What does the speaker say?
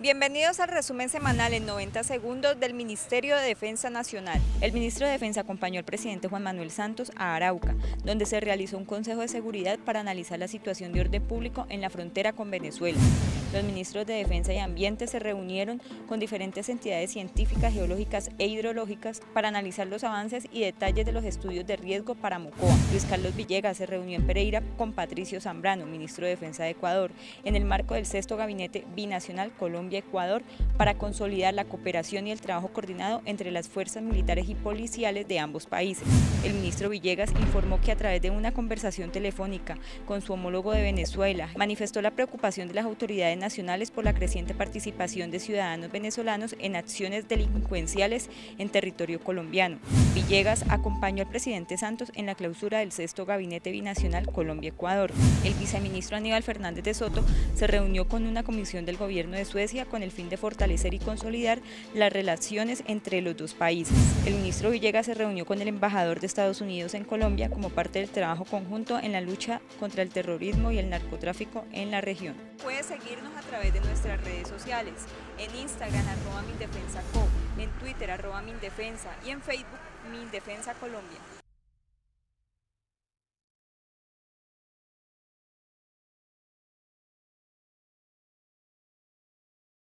Bienvenidos al resumen semanal en 90 segundos del Ministerio de Defensa Nacional. El ministro de Defensa acompañó al presidente Juan Manuel Santos a Arauca, donde se realizó un consejo de seguridad para analizar la situación de orden público en la frontera con Venezuela. Los ministros de Defensa y Ambiente se reunieron con diferentes entidades científicas, geológicas e hidrológicas para analizar los avances y detalles de los estudios de riesgo para Mocoa. Luis Carlos Villegas se reunió en Pereira con Patricio Zambrano, ministro de Defensa de Ecuador, en el marco del 6º Gabinete Binacional Colombia y Ecuador para consolidar la cooperación y el trabajo coordinado entre las fuerzas militares y policiales de ambos países. El ministro Villegas informó que a través de una conversación telefónica con su homólogo de Venezuela, manifestó la preocupación de las autoridades nacionales por la creciente participación de ciudadanos venezolanos en acciones delincuenciales en territorio colombiano. Villegas acompañó al presidente Santos en la clausura del 6º Gabinete Binacional Colombia-Ecuador. El viceministro Aníbal Fernández de Soto se reunió con una comisión del gobierno de Suecia con el fin de fortalecer y consolidar las relaciones entre los dos países. El ministro Villegas se reunió con el embajador de Estados Unidos en Colombia como parte del trabajo conjunto en la lucha contra el terrorismo y el narcotráfico en la región. Puedes seguirnos a través de nuestras redes sociales, en Instagram @MinDefensaCo, en Twitter @MinDefensa y en Facebook MinDefensa Colombia.